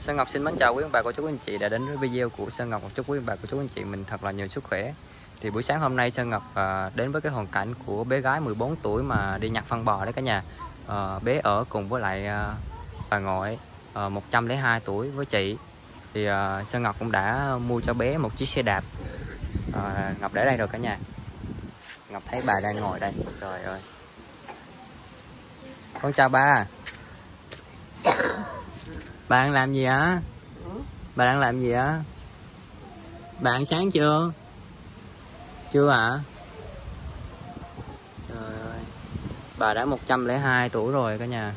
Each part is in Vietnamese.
Sơn Ngọc xin mến chào quý ông bà, cô chú, anh chị đã đến với video của Sơn Ngọc. Chúc quý ông bà, cô chú, anh chị mình thật là nhiều sức khỏe. Thì buổi sáng hôm nay Sơn Ngọc đến với cái hoàn cảnh của bé gái 14 tuổi mà đi nhặt phân bò đấy cả nhà. Bé ở cùng với lại bà Ngoại 102 tuổi với chị. Thì Sơn Ngọc cũng đã mua cho bé một chiếc xe đạp. Ngọc để đây rồi cả nhà. Ngọc thấy bà đang ngồi đây. Trời ơi. Con chào ba. Bà đang làm gì hả? Bà đang làm gì hả? Bà ăn sáng chưa? Chưa hả? Trời ơi. Bà đã 102 tuổi rồi cả nhà.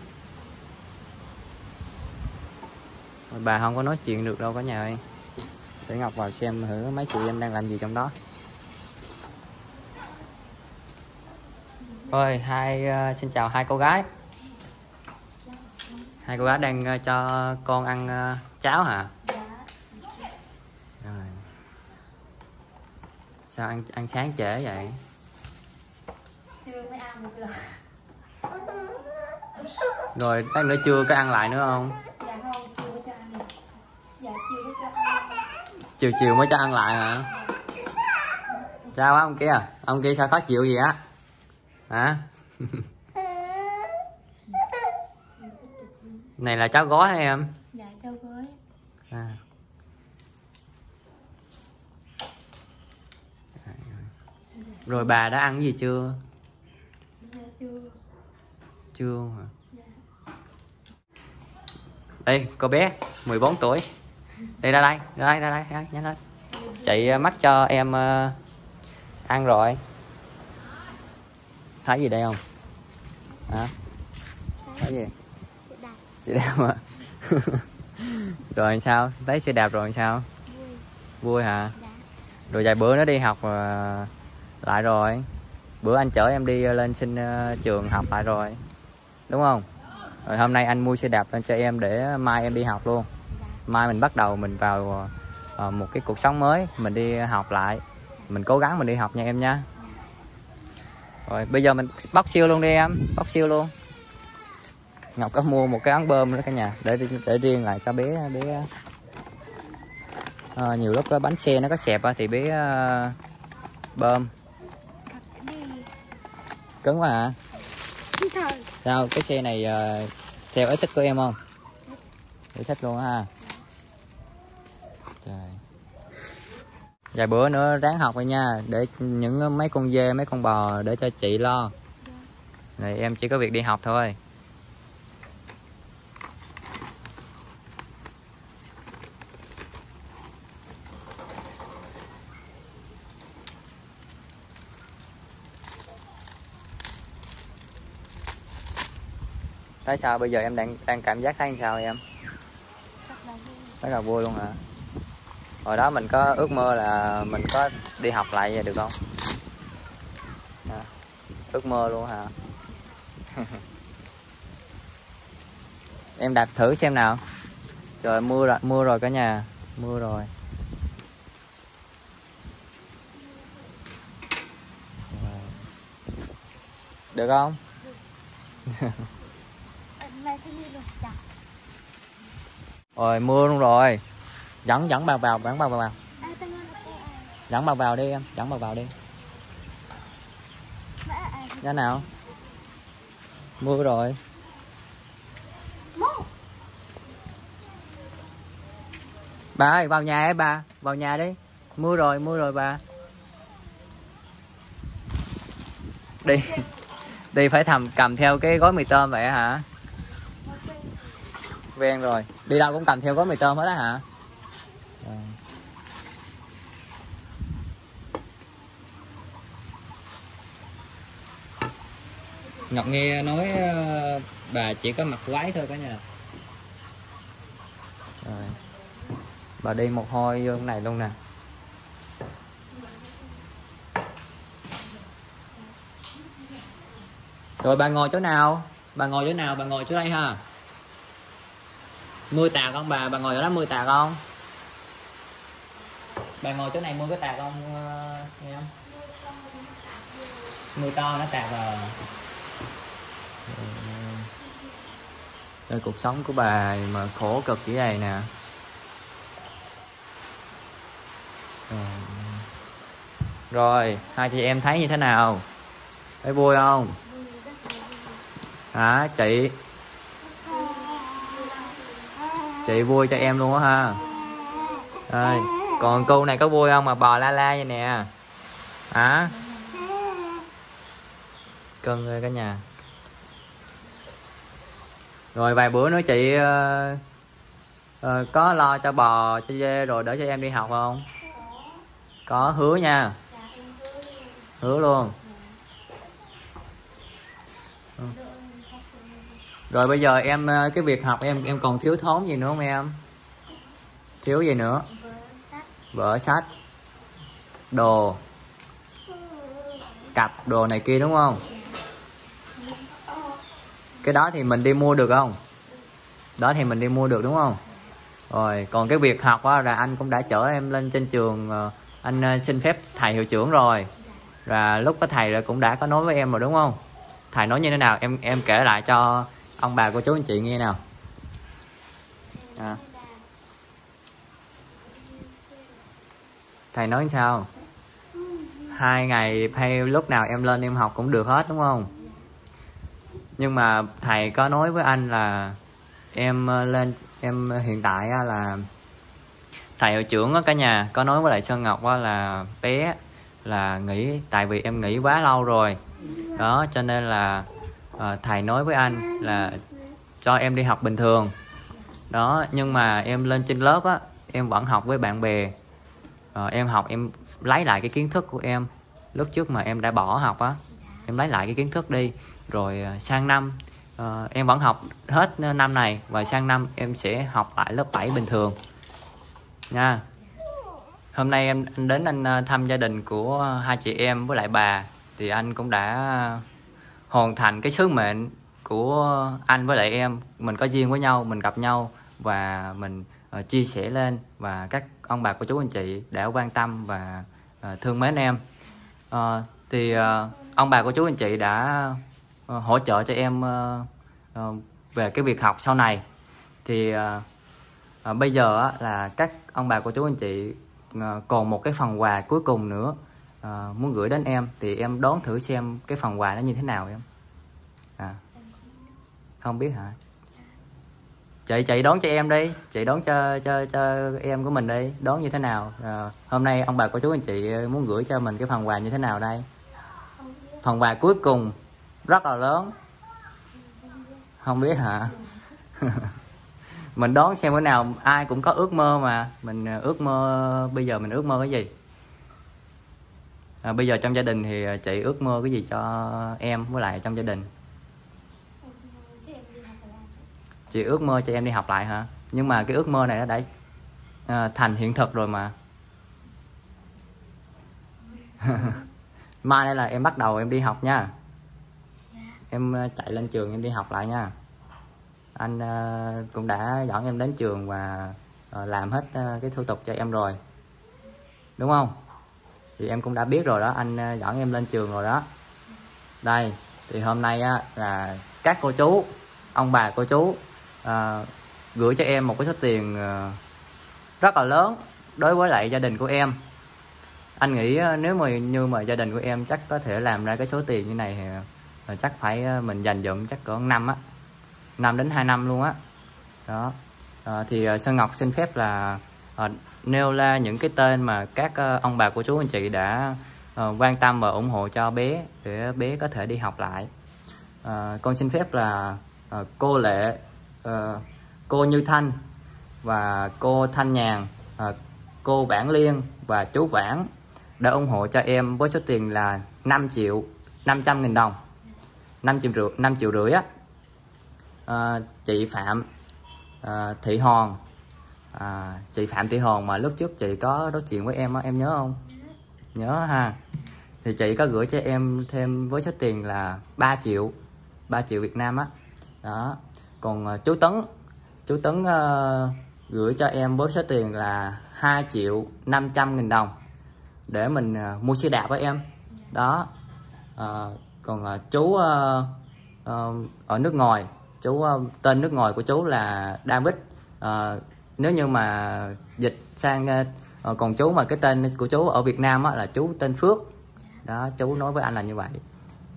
Bà không có nói chuyện được đâu cả nhà ơi. Để Ngọc vào xem thử mấy chị em đang làm gì trong đó. Ôi, xin chào hai cô gái. Hai cô gái đang cho con ăn cháo hả? Dạ. Rồi. Sao ăn sáng trễ vậy? Chưa mới ăn một lần. Rồi ăn nữa chưa có ăn lại nữa không? Dạ không, chưa có cho ăn. Dạ chưa có cho ăn. Chiều mới cho ăn lại hả? Sao ông kia? Ông kia sao khó chịu gì á? Hả? Này là cháo gói hả em? Dạ cháo gói. À. Rồi bà đã ăn gì chưa? Dạ chưa. Chưa hả? Dạ. Đây cô bé 14 tuổi. Đây ra đây nhanh lên. Chị mắc cho em ăn rồi. Thấy gì đây không? Hả? Thấy gì? Xe đạp ạ. Rồi sao? Thấy xe đạp rồi sao? Vui hả? Dạ. Rồi vài bữa nó đi học lại rồi. Bữa anh chở em đi lên xin trường học lại rồi. Đúng không? Rồi hôm nay anh mua xe đạp lên cho em để mai em đi học luôn. Dạ. Mai mình bắt đầu mình vào một cái cuộc sống mới. Mình đi học lại. Mình cố gắng mình đi học nha em nha. Rồi bây giờ mình bóc siêu luôn đi em. Bóc siêu luôn. Ngọc có mua một cái ống bơm đó cả nhà, để riêng lại cho bé. Nhiều lúc cái bánh xe nó có xẹp thì bé bơm. Cứng quá hả? Sao cái xe này theo ý thích của em không? Ý thích luôn ha. Trời. Vài bữa nữa ráng học rồi nha, để những mấy con dê, mấy con bò để cho chị lo. Này em chỉ có việc đi học thôi. Tại sao bây giờ em đang cảm giác thấy sao em? Rất là vui luôn hả? Hồi đó mình có ước mơ là mình có đi học lại vậy được không? À, ước mơ luôn hả? Em đạp thử xem nào. Trời mưa rồi cả nhà, mưa rồi. Được không? Rồi mưa luôn rồi. Dẫn bà vào. Dẫn bà vào đi em, dẫn bà vào đi. Thế nào? Mưa rồi. Bà ơi, vào nhà ấy bà, vào nhà đi. Mưa rồi bà. Đi phải cầm theo cái gói mì tôm vậy hả? Quen rồi, đi đâu cũng cầm theo gói mì tôm hết á hả? Rồi. Ngọc nghe nói bà chỉ có mặt quái thôi cả nhà. Rồi. Bà đi một hồi vô cái này luôn nè. Rồi bà ngồi chỗ nào? Bà ngồi chỗ đây ha. Mưa tạt không bà? Bà ngồi ở đó mưa tạt không? Bà ngồi chỗ này mưa có tạt không nghe không? Mưa to nó tạt rồi. Rồi cuộc sống của bà mà khổ cực như này nè. Rồi, hai chị em thấy như thế nào? Thấy vui không? Hả chị? Chị vui cho em luôn á ha. Rồi, còn cô này có vui không mà bò la la vậy nè? Hả? Cưng ơi cả nhà. Rồi vài bữa nữa chị có lo cho bò, cho dê rồi để cho em đi học không? Có hứa nha. Hứa luôn. Rồi bây giờ em cái việc học em còn thiếu thốn gì nữa không em? Thiếu gì nữa? Vở sách, đồ, cặp đồ này kia đúng không? Cái đó thì mình đi mua được không? Đó thì mình đi mua được đúng không? Rồi còn cái việc học á là anh cũng đã chở em lên trên trường, anh xin phép thầy hiệu trưởng rồi. Và lúc có thầy là cũng đã có nói với em rồi đúng không? Thầy nói như thế nào em kể lại cho ông bà cô chú anh chị nghe nào. À, thầy nói sao? 2 ngày hay lúc nào em lên em học cũng được hết đúng không? Nhưng mà thầy có nói với anh là em lên, em hiện tại là thầy hiệu trưởng ở cả nhà có nói với lại Sơn Ngọc là bé là nghỉ, tại vì em nghỉ quá lâu rồi đó, cho nên là thầy nói với anh là cho em đi học bình thường đó. Nhưng mà em lên trên lớp á, em vẫn học với bạn bè, em học em lấy lại cái kiến thức của em lúc trước mà em đã bỏ học á, em lấy lại cái kiến thức đi. Rồi sang năm em vẫn học hết năm này, và sang năm em sẽ học lại lớp 7 bình thường nha. Hôm nay em đến anh thăm gia đình của hai chị em với lại bà, thì anh cũng đã hoàn thành cái sứ mệnh của anh với lại em. Mình có duyên với nhau, mình gặp nhau và mình chia sẻ lên, và các ông bà cô chú anh chị đã quan tâm và thương mến em. Thì ông bà cô chú anh chị đã hỗ trợ cho em về cái việc học sau này. Thì bây giờ là các ông bà cô chú anh chị còn một cái phần quà cuối cùng nữa muốn gửi đến em, thì em đoán thử xem cái phần quà nó như thế nào em. À, không biết hả? Chị đoán cho em đi, chị đoán cho em của mình đi, đoán như thế nào? Hôm nay ông bà cô chú anh chị muốn gửi cho mình cái phần quà như thế nào đây? Phần quà cuối cùng rất là lớn. Không biết hả? Mình đoán xem bữa nào, ai cũng có ước mơ mà. Mình ước mơ, bây giờ mình ước mơ cái gì? Bây giờ trong gia đình thì chị ước mơ cái gì cho em với lại trong gia đình? Chị ước mơ cho em đi học lại hả? Nhưng mà cái ước mơ này nó đã thành hiện thực rồi mà. Mai đây là em bắt đầu em đi học nha. Em chạy lên trường em đi học lại nha. Anh cũng đã dẫn em đến trường và làm hết cái thủ tục cho em rồi, đúng không? Thì em cũng đã biết rồi đó, anh dẫn em lên trường rồi đó. Đây, thì hôm nay là các cô chú, ông bà cô chú gửi cho em một cái số tiền rất là lớn đối với lại gia đình của em. Anh nghĩ nếu mà như mà gia đình của em chắc có thể làm ra cái số tiền như này thì chắc phải mình dành dụm chắc cỡ 5 đến 2 năm luôn á đó. Thì Sơn Ngọc xin phép là nêu ra những cái tên mà các ông bà cô chú anh chị đã quan tâm và ủng hộ cho bé để bé có thể đi học lại. Con xin phép là cô Lệ, cô Như Thanh và cô Thanh Nhàn, cô Vãn Liên và chú Vãn đã ủng hộ cho em với số tiền là 5.500.000 đồng, 5 triệu rưỡi á. Chị Phạm Thị Hồn, chị Phạm Thị Hồn mà lúc trước chị có đối chuyện với em á, em nhớ không? Nhớ ha. Thì chị có gửi cho em thêm với số tiền là 3 triệu Việt Nam á đó. Còn chú Tấn, gửi cho em với số tiền là 2.500.000 đồng để mình mua xe đạp với em đó. Còn chú ở nước ngoài Chú tên nước ngoài của chú là David. Nếu như mà dịch sang còn chú mà cái tên của chú ở Việt Nam á, là chú tên Phước. Đó, chú nói với anh là như vậy.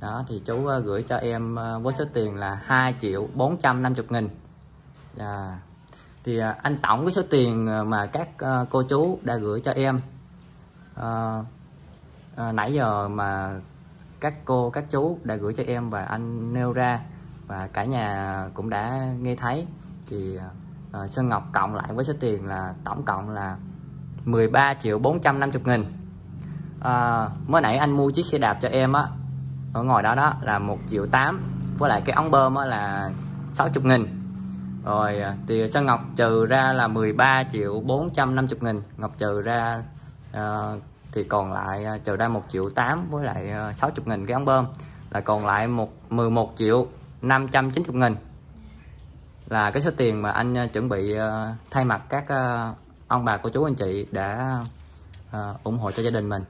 Đó, thì chú gửi cho em với số tiền là 2.450.000. Thì anh tổng cái số tiền mà các cô chú đã gửi cho em nãy giờ mà các cô, các chú đã gửi cho em và anh nêu ra và cả nhà cũng đã nghe thấy, thì Sơn Ngọc cộng lại với số tiền là tổng cộng là 13.450.000. Mới nãy anh mua chiếc xe đạp cho em á, ở ngoài đó đó là 1.800.000, với lại cái ống bơm á là 60.000. Rồi thì Sơn Ngọc trừ ra là 13.450.000, Ngọc trừ ra thì còn lại trừ ra 1.800.000 với lại 60.000 cái ống bơm, là còn lại 11.590.000 là cái số tiền mà anh chuẩn bị thay mặt các ông bà cô chú anh chị đã ủng hộ cho gia đình mình.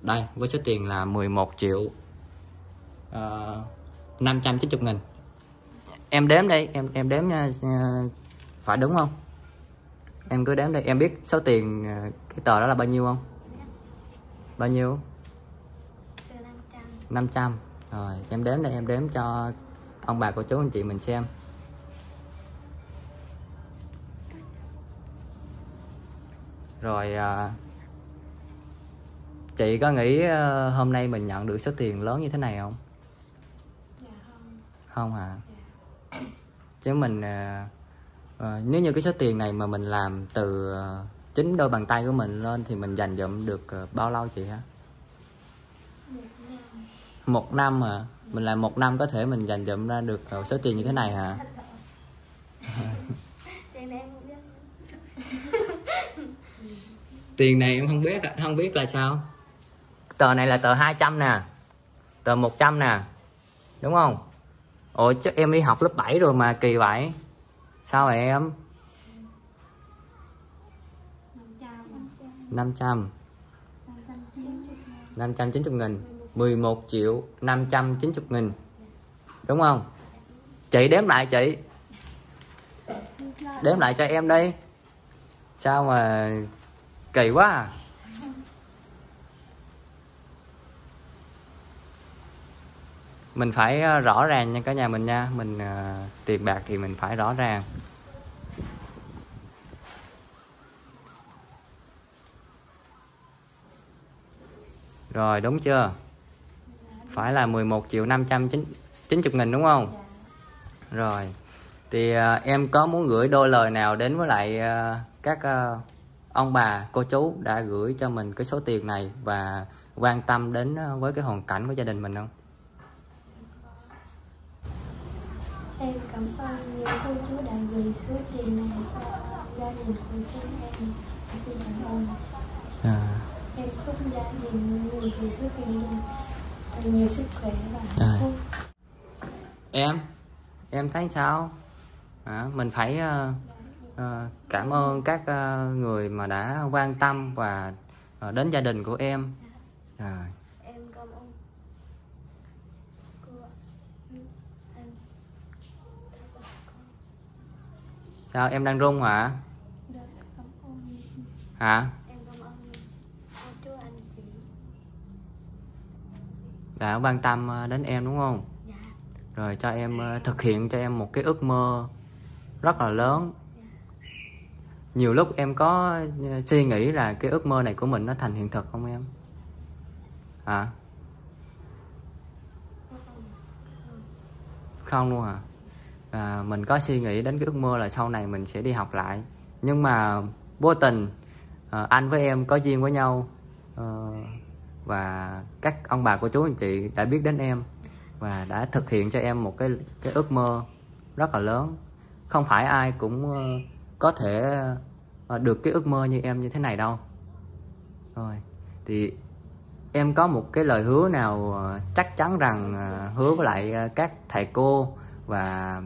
Đây với số tiền là 11.590.000. Em đếm đây, em đếm phải đúng không? Em cứ đếm đây, em biết số tiền cái tờ đó là bao nhiêu không? Bao nhiêu? 500. Rồi em đếm đây, em đếm cho ông bà cô chú anh chị mình xem. Rồi chị có nghĩ hôm nay mình nhận được số tiền lớn như thế này không? Dạ không. Không hả? Dạ. Chứ mình nếu như cái số tiền này mà mình làm từ chính đôi bàn tay của mình lên thì mình dành dụm được bao lâu chị hả? 1 năm. 1 năm hả? Mình làm 1 năm có thể mình dành dụm ra được số tiền như thế này hả? Tiền này em không biết, là sao? Tờ này là tờ 200 nè, tờ 100 nè, đúng không? Ủa chắc em đi học lớp 7 rồi mà kỳ vậy. Sao vậy em? 590.000, 11.590.000, đúng không? Chị đếm lại chị. Đếm lại cho em đi. Sao mà kỳ quá à. Mình phải rõ ràng nha cả nhà mình nha. Mình tiền bạc thì mình phải rõ ràng. Rồi đúng chưa? Phải là 11.590.000 đúng không? Rồi thì em có muốn gửi đôi lời nào đến với lại các ông bà cô chú đã gửi cho mình cái số tiền này và quan tâm đến với cái hoàn cảnh của gia đình mình không? Em cảm ơn những cô chú đã gửi số tiền này cho gia đình của chúng em. Xin cảm ơn. Em chúc gia đình người gửi số tiền này nhiều sức khỏe và hạnh phúc. Em thấy sao? Mình phải cảm ơn các người mà đã quan tâm và đến gia đình của em. Em cảm ơn cô. Sao em đang run hả? Hả? Em cảm ơn cô chú anh chị đã quan tâm đến em đúng không? Dạ. Rồi cho em thực hiện cho em một cái ước mơ rất là lớn. Nhiều lúc em có suy nghĩ là cái ước mơ này của mình nó thành hiện thực không em? Hả? Không luôn hả? Mình có suy nghĩ đến cái ước mơ là sau này mình sẽ đi học lại. Nhưng mà vô tình anh với em có duyên với nhau, và các ông bà cô chú anh chị đã biết đến em và đã thực hiện cho em một cái ước mơ rất là lớn. Không phải ai cũng có thể được cái ước mơ như em như thế này đâu. Rồi thì em có một cái lời hứa nào chắc chắn rằng hứa với lại các thầy cô và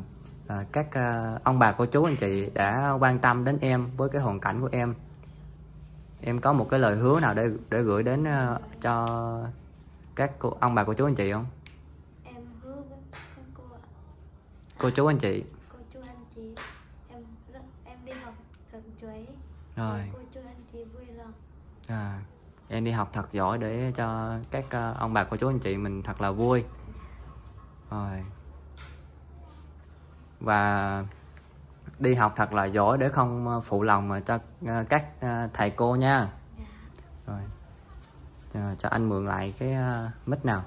các ông bà cô chú anh chị đã quan tâm đến em với cái hoàn cảnh của em. Em có một cái lời hứa nào để gửi đến cho các ông bà cô chú anh chị không? Em hứa với các cô ạ. Cô chú anh chị. Cô chú anh chị, em đi học thật giỏi. Rồi. Cô chú anh chị vui lòng. À, em đi học thật giỏi để cho các ông bà cô chú anh chị mình thật là vui. Rồi. Và đi học thật là giỏi để không phụ lòng mà cho các thầy cô nha. Rồi. Cho anh mượn lại cái mic nào.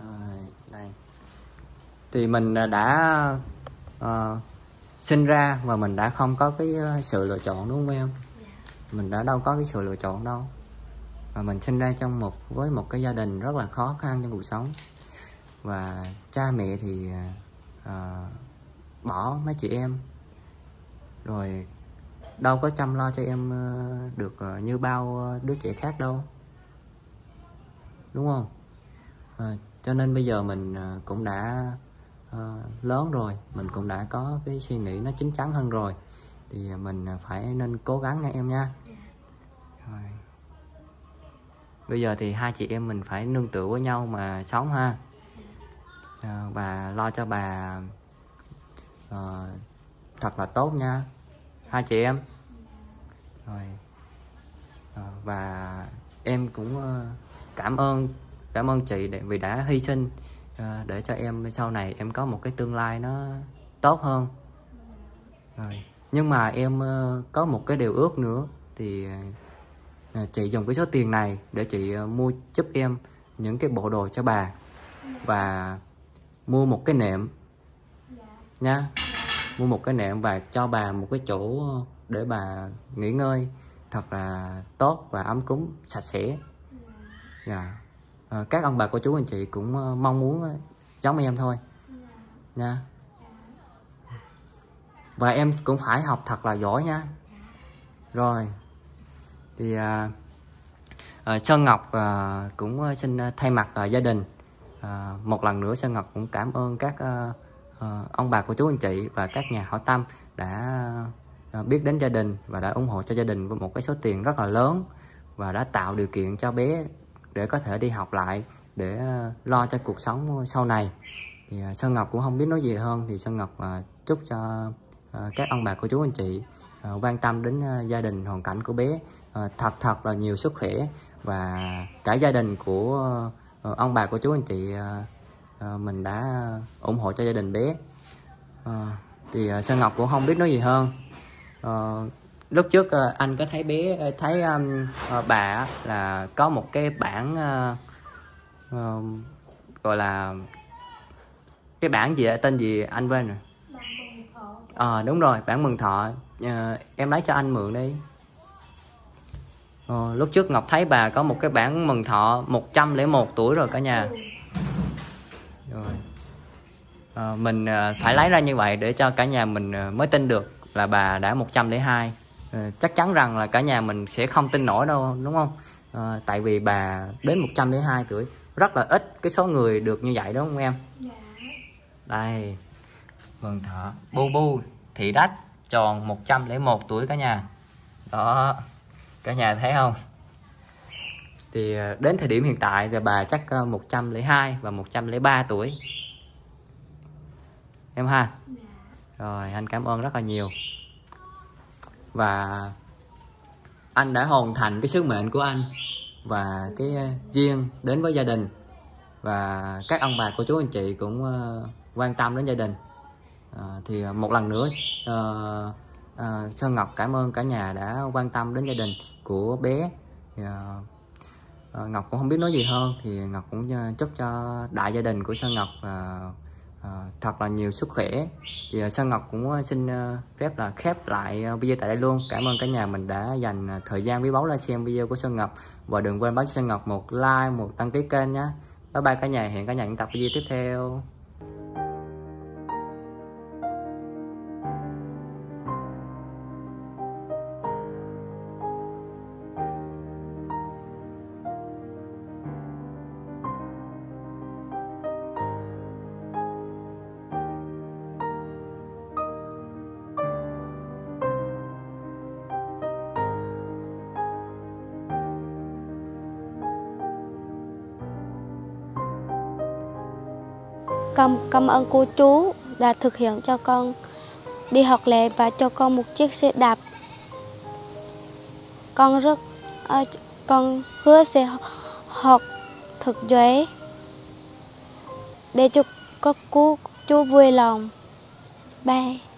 Rồi, đây. Thì mình đã sinh ra và mình đã không có cái sự lựa chọn, đúng không em? Mình đã đâu có cái sự lựa chọn đâu. Và mình sinh ra trong với một cái gia đình rất là khó khăn trong cuộc sống. Và cha mẹ thì bỏ mấy chị em. Rồi đâu có chăm lo cho em được như bao đứa trẻ khác đâu, đúng không? Cho nên bây giờ mình cũng đã lớn rồi, mình cũng đã có cái suy nghĩ nó chín chắn hơn rồi, thì mình phải nên cố gắng nha em nha. Rồi. Bây giờ thì hai chị em mình phải nương tựa với nhau mà sống ha. Bà lo cho bà thật là tốt nha hai chị em. Rồi. Và em cũng cảm ơn chị vì đã hy sinh để cho em sau này em có một cái tương lai nó tốt hơn. Rồi. Nhưng mà em có một cái điều ước nữa, thì chị dùng cái số tiền này để chị mua giúp em những cái bộ đồ cho bà và mua một cái nệm nha. Mua một cái nệm và cho bà một cái chỗ để bà nghỉ ngơi thật là tốt và ấm cúng, sạch sẽ. Dạ. Các ông bà cô chú anh chị cũng mong muốn giống em thôi nha. Và em cũng phải học thật là giỏi nha. Rồi. Thì Sơn Ngọc cũng xin thay mặt gia đình một lần nữa, Sơn Ngọc cũng cảm ơn các ông bà cô chú anh chị và các nhà hảo tâm đã biết đến gia đình và đã ủng hộ cho gia đình với một cái số tiền rất là lớn, và đã tạo điều kiện cho bé để có thể đi học lại, để lo cho cuộc sống sau này. Thì Sơn Ngọc cũng không biết nói gì hơn, thì Sơn Ngọc chúc cho các ông bà cô chú anh chị quan tâm đến gia đình hoàn cảnh của bé thật là nhiều sức khỏe, và cả gia đình của ông bà cô chú anh chị mình đã ủng hộ cho gia đình bé. Thì Sơn Ngọc cũng không biết nói gì hơn. Lúc trước anh có thấy bé, thấy bà là có một cái bảng gọi là cái bảng gì, tên gì anh quên rồi. Đúng rồi, bảng mừng thọ. Em lấy cho anh mượn đi. Lúc trước Ngọc thấy bà có một cái bảng mừng thọ 101 tuổi rồi cả nhà. Rồi. Mình phải lấy ra như vậy để cho cả nhà mình mới tin được là bà đã 102. Chắc chắn rằng là cả nhà mình sẽ không tin nổi đâu, đúng không? Tại vì bà đến 102 tuổi, rất là ít cái số người được như vậy, đúng không em? Dạ. Đây. Mừng thọ Bu Bu Thị Đách tròn 101 tuổi cả nhà. Đó. Cả nhà thấy không? Thì đến thời điểm hiện tại thì bà chắc 102 và 103 tuổi em ha. Rồi, anh cảm ơn rất là nhiều. Và anh đã hoàn thành cái sứ mệnh của anh và cái duyên đến với gia đình. Và các ông bà cô chú anh chị cũng quan tâm đến gia đình. Thì một lần nữa Sơn Ngọc cảm ơn cả nhà đã quan tâm đến gia đình của bé. Ngọc cũng không biết nói gì hơn, thì Ngọc cũng chúc cho đại gia đình của Sơn Ngọc thật là nhiều sức khỏe. Thì Sơn Ngọc cũng xin phép là khép lại video tại đây luôn. Cảm ơn cả nhà mình đã dành thời gian quý báu ra xem video của Sơn Ngọc, và đừng quên báo cho Sơn Ngọc một like, một đăng ký kênh nhé. Bye bye cả nhà, hẹn cả nhà những tập video tiếp theo. Cảm ơn cô chú đã thực hiện cho con đi học lễ và cho con một chiếc xe đạp. Con hứa sẽ học thật giỏi để cho các cô chú vui lòng. Bye.